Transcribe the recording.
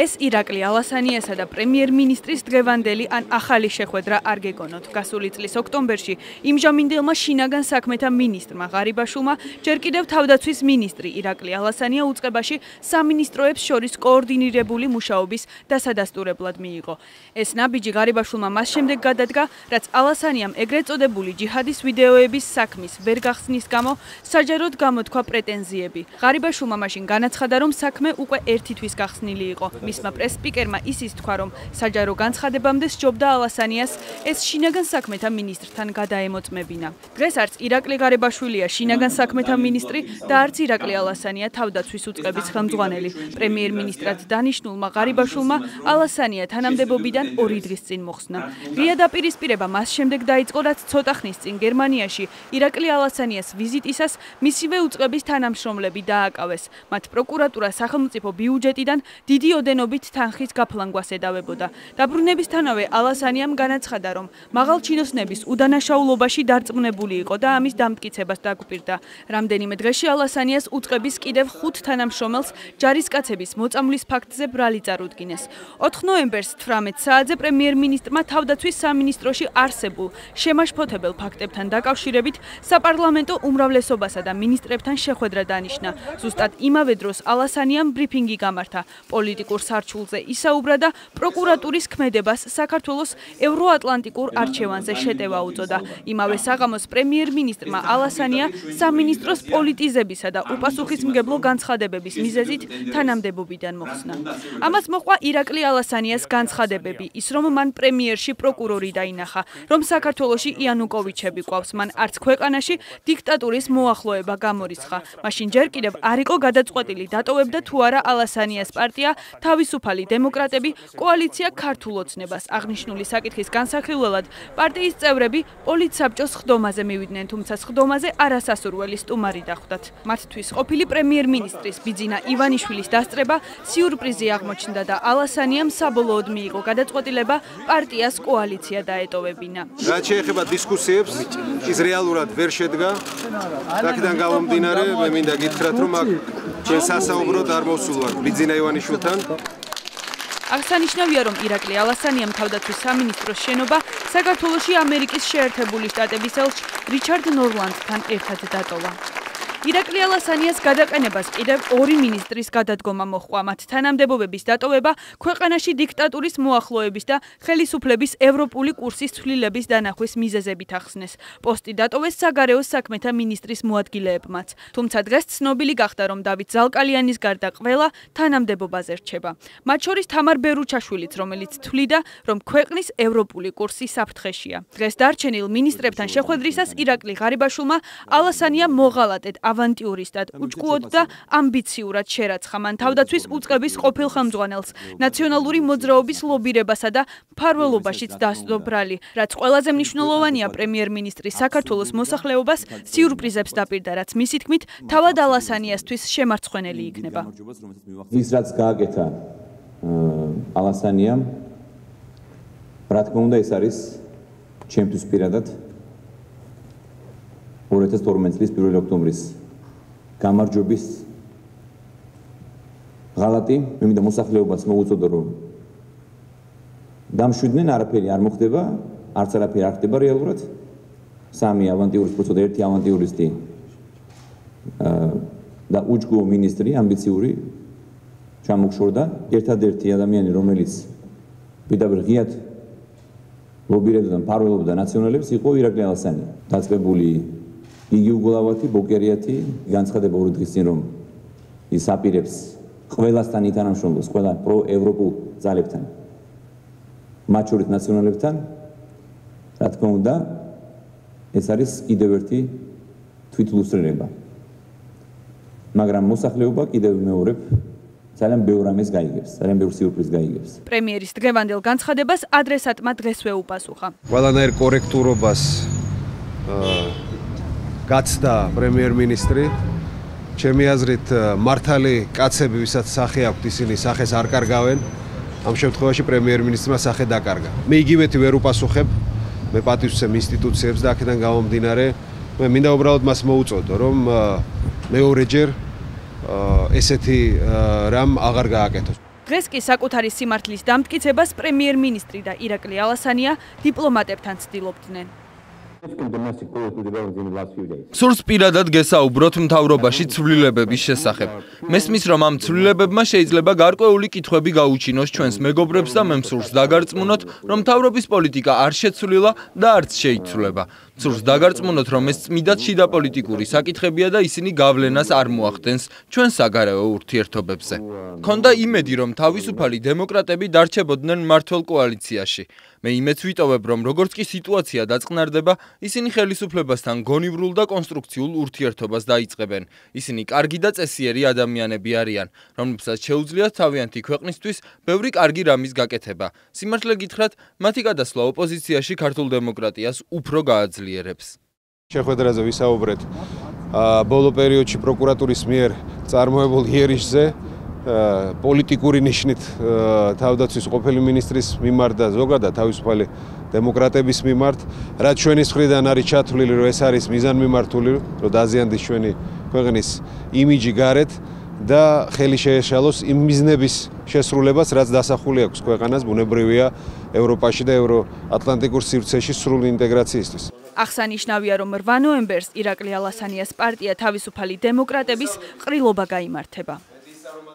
ეს Irakli Alasaniasა და პრემიერ-მინისტრის დღევანდელი ან ახალი შეხვედრა არ გეგონოთ. Გასული წლის ოქტომბერში იმჟამინდელმა შინაგან საქმეთა მინისტრმა ღარიბაშვილმა ჯერ კიდევ თავდაცვის მინისტრი Irakli Alasania უწყებაში სამინისტროებს შორის კოორდინირებული მუშაობის დასადასტურებლად მიიღო. ეს ნაბიჯი ღარიბაშვილმა მას შემდეგ გადადგა, რაც ალასანიამ ეგრეთ წოდებული ჯიჰადის ვიდეოების საქმის ვერ გახსნის გამო საჯაროდ გამოთქვა პრეტენზიები. ღარიბაშვილმა მაშინ განაცხადა, რომ საქმე უკვე ერთი თვის გახსნილი იყო. მისმა პრესპიკერმა ისიც თქვა, რომ საჯარო განცხადებამდე სჯობდა ალასანიას ეს შინაგან საქმეთა მინისტრთან გადაემოწმებინა. დღეს არც ირაკლი ღარიბაშვილია შინაგან საქმეთა მინისტრი და არც ირაკლი ალასანია თავდაცვის უწყების ხელმძღვანელი. პრემიერ-მინისტრად დანიშნულმა ღარიბაშვილმა ალასანია თანამდებობიდან 2 დღის წინ მოხსნა. ღია დაპირისპირება მას შემდეგ დაიწყო, რაც ცოტა ხნის წინ გერმანიაში ირაკლი ალასანიას ვიზიტისას მისივე უწყების თანამშრომლები დააკავეს. მათ პროკურატურა სახელმწიფო ბიუჯეტიდან დიდი ოდენობით თანხის გაფლანგვას ედავებოდა. დაბრუნებისთანავე ალასანიამ განაცხადა, რომ მაღალჩინოსნების უდანაშაულობაში დარწმუნებული იყო და ამის დამტკიცებას დაგვპირდა. რამდენიმე დღეში ალასანიას უწყების კიდევ 5 თანამშრომელს ჯარისკაცების მოწამვლის ფაქტზე ბრალი წარუდგინეს. 4 ნოემბერს 18 საათზე პრემიერ-მინისტრმა თავდაცვის სამინისტროში არსებულ შემაშფოთებელ ფაქტებთან დაკავშირებით საპარლამენტო უმრავლესობასა და მინისტრებთან შეხვედრა დანიშნა. ზუსტად იმავე დროს ალასანიამ ბრიფინგი გამართა. პოლიტიკურ სარჩულზე ისაუბრა და პროკურატურის ქმედებას საქართველოს ევროატლანტიკურ არჩევანზე შეტევა უწოდა. იმავე საღამოს პრემიერ-მინისტრმა ალასანია სამინისტროს პოლიტიზებისა და უპასუხისმგებლო განცხადებების მიზეზით თანამდებობიდან მოხსნა. ამას მოყვა ირაკლი ალასანიას განცხადებები, ის რომ მან პრემიერში პროკურორი დაინახა, რომ საქართველოში იანუკოვიჩები ყავს, მან არც ქვეყანაში დიქტატურის მოახლოება გამორიცხა. მაშინ ჯერ კიდევ არ იყო გადაწყვეტილი დატოვებდა თუ არა ალასანიას პარტია თავისუფალი დემოკრატები კოალიცია ქართულ ოცნებას. Აღნიშნული საკითხის განსახილველად პარტიის წევრები პოლიტსაბჭოს ხდომაზე მივიდნენ, თუმცა ხდომაზე არასასურველი სტუმარი დახვდათ. მათთვის ყოფილი პრემიერ-მინისტრის ბიძინა ივანიშვილის დასწრება სიურპრიზი აღმოჩნდა და ალასანიამ საბოლოოდ მიიღო გადაწყვეტილება პარტიას კოალიცია დაეტოვებინა. რაც შეეხება დისკუსიებს, ის რეალურად ვერ შედგა. აქედან გამომდინარე, მე მინდა გითხრათ, რომ ჩვენ სასაუბროდ არ მოვსულვართ ბიძინა ივანიშვილთან. აღსანიშნავია, რომ ირაკლი ალასანიამ თავდაცვის სამინისტროს შენობა საქართველოში ამერიკის შეერთებული შტატების ელჩ რიჩარდ ნორლანდთან ერთად დატოვა. ირაკლი ალასანიას გადაყენებას კიდევ 2 მინისტრის გადადგომა მოჰყვა. მათ თანამდებობების დატოვება ქვეყანაში დიქტატურის მოახლოების და ხელისუფლების ევროპული კურსის ცვლილების დანახვის მიზეზებით ახსნეს. პოსტი დატოვეს საგარეო საქმეთა მინისტრის მოადგილეებმაც. თუმცა დღეს ცნობილი გახდა, რომ დავით ზალკალიანის გარდა ყველა თანამდებობაზე რჩება. მათ შორის თამარ ბერუჩაშვილიც, რომელიც თვლიდა, რომ ქვეყნის ევროპული კურსი საფრთხეშია. დღეს დარჩენილ მინისტრებთან შეხვედრისას ირაკლი ღარიბაშვილმა ალასანია მოღალატედ ავანტიურისტად უჭკუოდ და ამბიციურად შერაცხა. მან თავდაცვის უწყების ყოფილ ხელმძღვანელს ნაციონალური მოძრაობის ლობირებასა და მფარველობაშიც დასდო ბრალი, რაც ყველაზე მნიშვნელოვანია პრემიერ-მინისტრის საქართველოს მოსახლეობას სიურპრიზებს დაპირდა, რაც მისი თქმით თავად ალასანიასთვის შემარცხვენელი იქნება. ის რაც გააკეთა ალასანიამ, რა თქმა უნდა, ეს არის ჩემთვის პირადად 2012 წლის 1 ოქტომბრის გამარჯვების ღალატი. მე მინდა მოსახლეობას მოუწოდო, რომ დამშვიდნენ, არაფერი არ მოხდება, არც არაფერი არ ხდება რეალურად. 3 ავანტიურისტი პროცენტი 1 ავანტიურისტი და უჯგო მინისტრი ამბიციური ჩამოგშორდა. ერთადერთი ადამიანი, რომელიც პირდაპირ ღიად ლობირებდა, მფარველობდა ნაციონალებს, იყო ირაკლი ალასანია. დაწყებული იგი უგულავათი, ბოკერიათი განცხადება 2 დღის წინ, რომ ის აპირებს ყველასთან ითანამშრომლოს, ყველა პროევროპულ ძალებთან, მათ შორის ნაციონალებთან. რა თქმა უნდა, ეს არის კიდევ ერთი თვითლუსტრირება. მაგრამ მოსახლეობა კიდევ მეორებ ძალიან ბევრ ამის გაიგებს, ძალიან ბევრ სიურპრიზს გაიგებს. პრემიერის დღევანდელ განცხადებას ადრესატმა დღესვე უპასუხა. ყველანაირ კორექტურობას გაცდა პრემიერ-მინისტრი. ჩემი აზრით, მართალი კაცები, ვისაც სახე აქვთ, ისინი სახეს არ კარგავენ. ამ შემთხვევაში პრემიერ-მინისტრმა სახე დაკარგა. მე იგივეთი ვერ უპასუხებ, მე პატივცემ ინსტიტუციებს და აქედან გამომდინარე, მე მინდა უბრალოდ მას მოუწოდო, რომ მეორეჯერ ესეთი რამ აღარ გააკეთოს. Დღეს კი საკუთარი სიმართლის დამტკიცებას პრემიერ-მინისტრი და ირაკლი ალასანია დიპლომატებთან ცდილობდნენ. Სურს პირადად გესაუბროთ მთავრობაში ცვლილებების შესახებ. Მესმის რომ ამ ცვლილებებმა შეიძლება გარკვეული კითხვები გაუჩინოს ჩვენს მეგობრებს და მემსურს დაგარწმუნოთ, რომ მთავრობის პოლიტიკა არ შეცვლილა და არც შეიცვლება. Სურს დაგარწმუნოთ, რომ ეს წმიდად შიდა პოლიტიკური საკითხებია და ისინი გავლენას არ მოახდენს ჩვენ საგარეო ურთიერთობებზე. Ქონდა იმედი, რომ თავისუფალი დემოკრატები დარჩებოდნენ მმართველ კოალიციაში. მე იმედს ვიტოვებ, რომ როგორც კი სიტუაცია დაწყნარდება, ისინი ხელისუფლებასთან გონივრულ და კონსტრუქციულ ურთიერთობას დაიწყებენ. ისინი კარგი და წესიერი ადამიანები არიან, რომლებსაც შეუძლიათ თავიანთი ქვეყნისთვის ბევრი კარგი რამის გაკეთება. Სიმართლე გითხრათ, მათი გადასვლა ოპოზიციაში ქართულ დემოკრატიას უფრო გააძლიერებს. Შეხვედრაზე ვისაუბრეთ ბოლო პერიოდში პროკურატურის მიერ წარმოებულ იერიშზე პოლიტიკური ნიშნით თავდაცვის ყოფილი მინისტრის მიმართ და ზოგადად თავისუფალი დემოკრატების მიმართ, რაც ჩვენის მხრიდან არის ჩათვლილი, რომ ეს არის მიზანმიმართული, რომ დაზიანდეს ჩვენი ქვეყნის იმიჯი გარეთ და ხელი შეეშალოს იმ მიზნების შესრულებას, რაც დასახული აქვს ქვეყანას ბუნებრივია ევროპაში და ევროატლანტიკურ სივრცეში სრული ინტეგრაციისთვის. აღსანიშნავია, რომ 8 ნოემბერს ირაკლი ალასანიას პარტია თავისუფალი დემოკრატების ყრილობა გაიმართება.